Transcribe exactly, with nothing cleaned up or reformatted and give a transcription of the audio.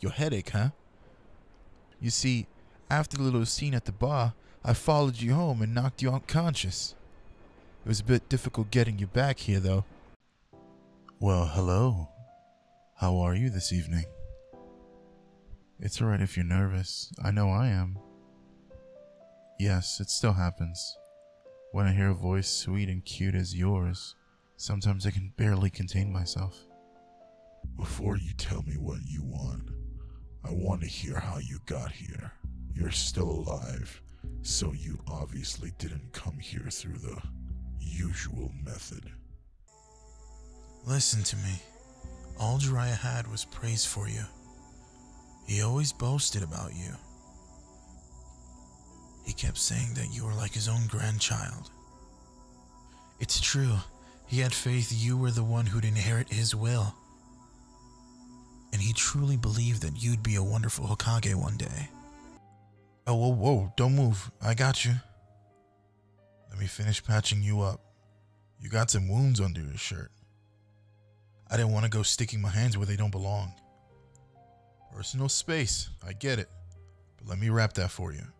Your headache, huh? You see, after the little scene at the bar, I followed you home and knocked you unconscious. It was a bit difficult getting you back here, though. Well, hello. How are you this evening? It's alright if you're nervous. I know I am. Yes, it still happens. When I hear a voice sweet and cute as yours, sometimes I can barely contain myself. Before you tell me what you want, I want to hear how you got here. You're still alive, so you obviously didn't come here through the usual method. Listen to me. All Jiraiya had was praise for you. He always boasted about you. He kept saying that you were like his own grandchild. It's true. He had faith you were the one who'd inherit his will. And he truly believed that you'd be a wonderful Hokage one day. Oh, whoa, whoa, don't move. I got you. Let me finish patching you up. You got some wounds under your shirt. I didn't want to go sticking my hands where they don't belong. Personal space, I get it. But let me wrap that for you.